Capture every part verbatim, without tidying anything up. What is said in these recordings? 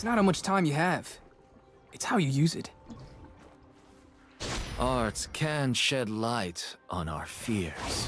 It's not how much time you have. It's how you use it. Art can shed light on our fears.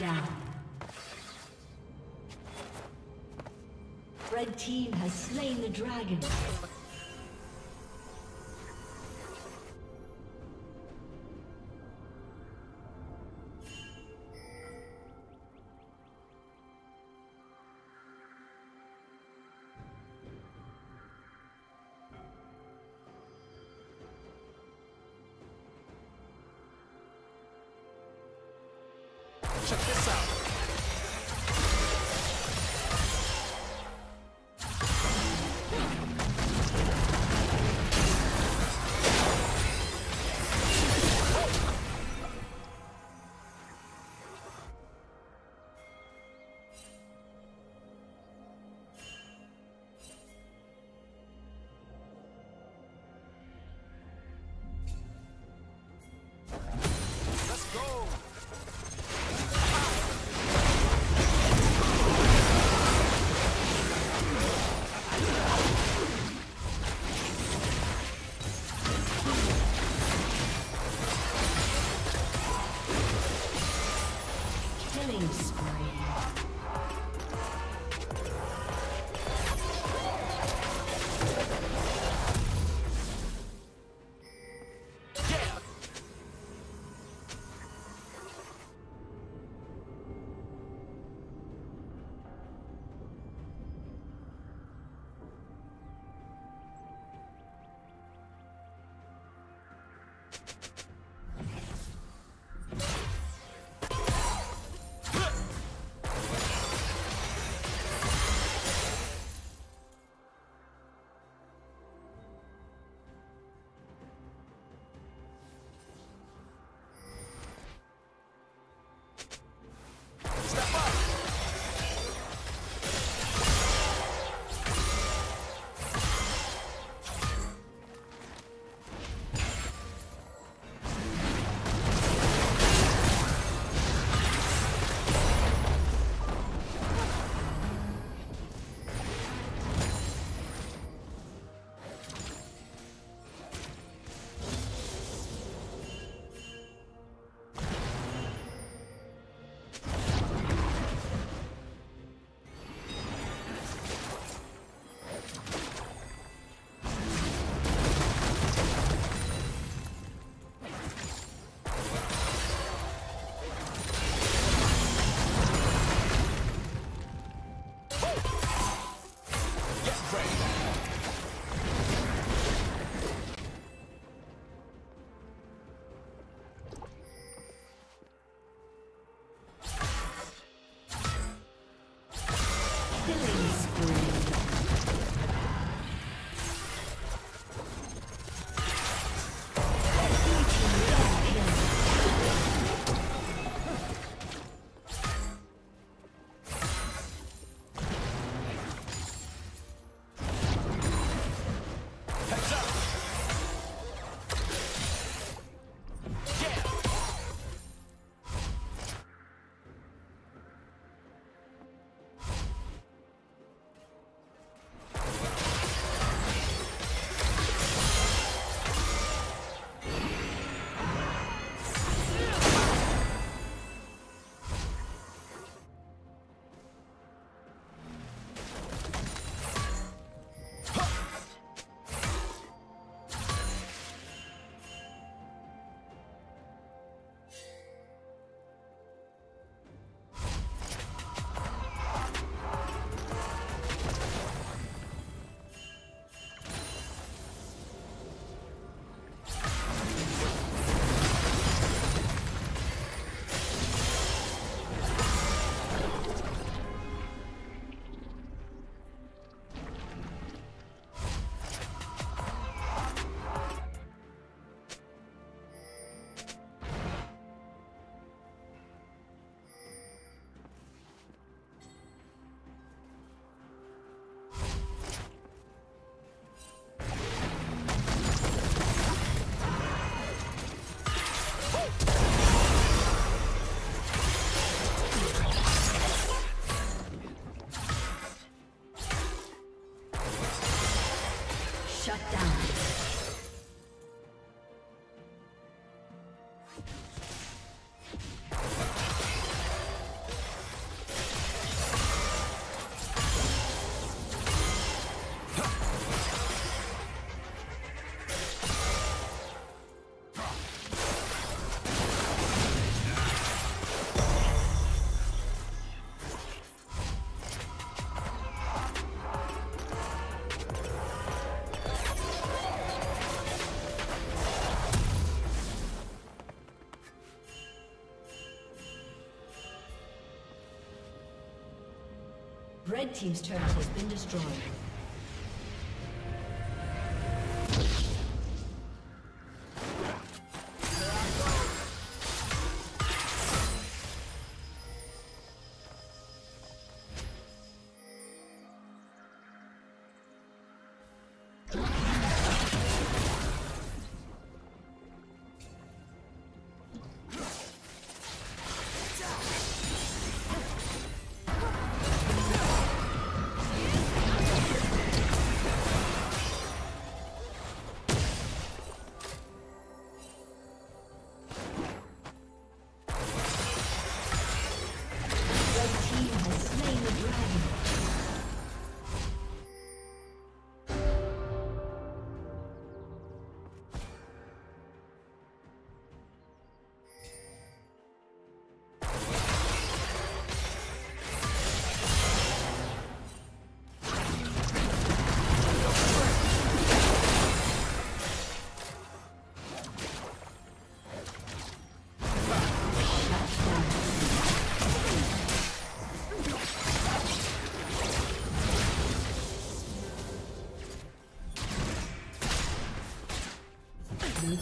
down. Red team has slain the dragon. Check this out. Red team's turret has been destroyed. Blue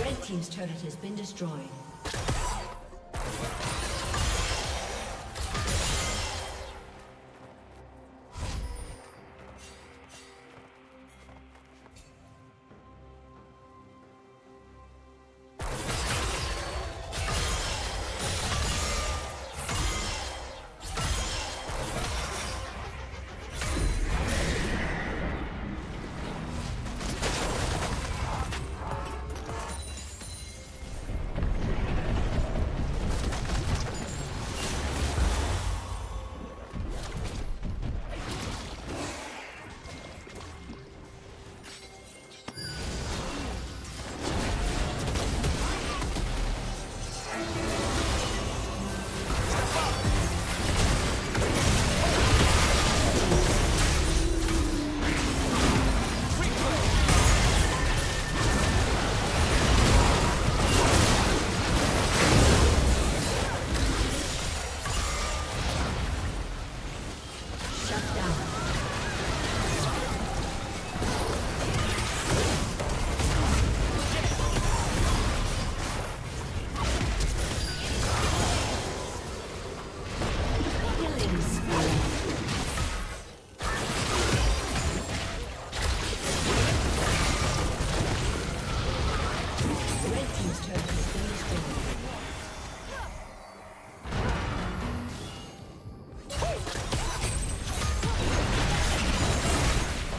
Red team's turret has been destroyed.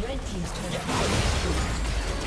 Red team's turret has been destroyed.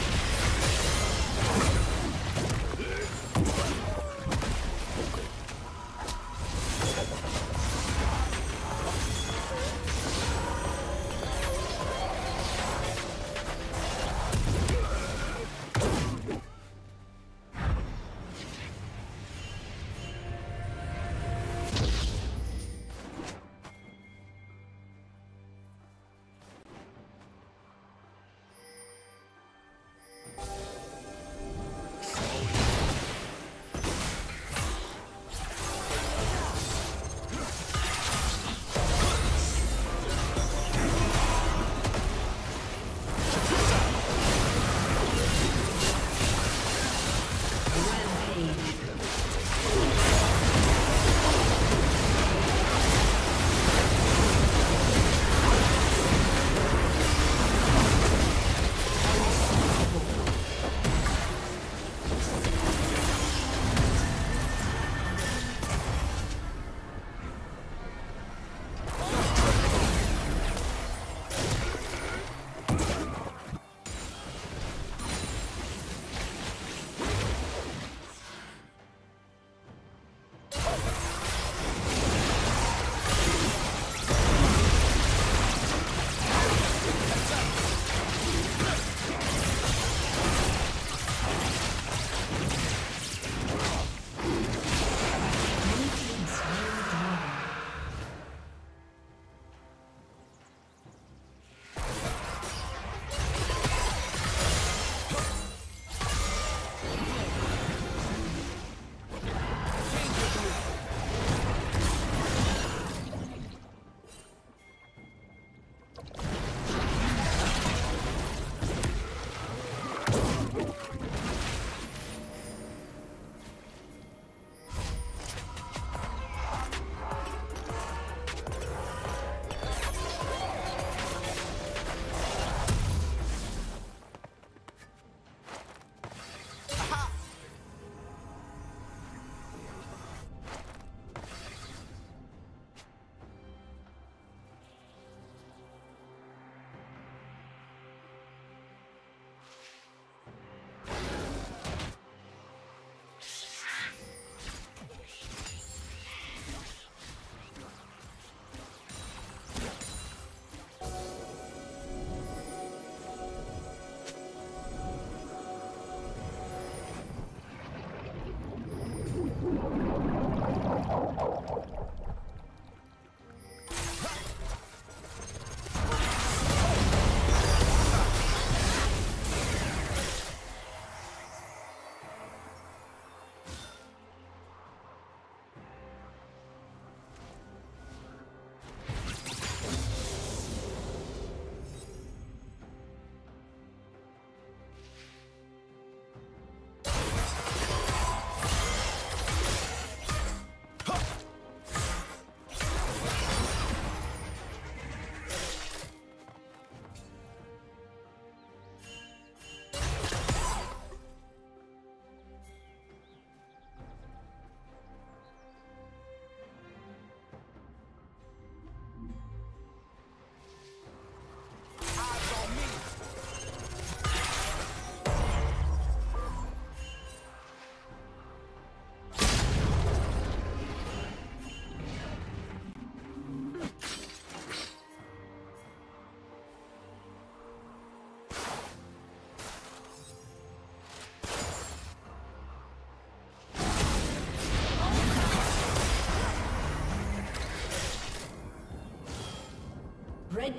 Red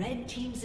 Red team's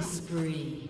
Spree.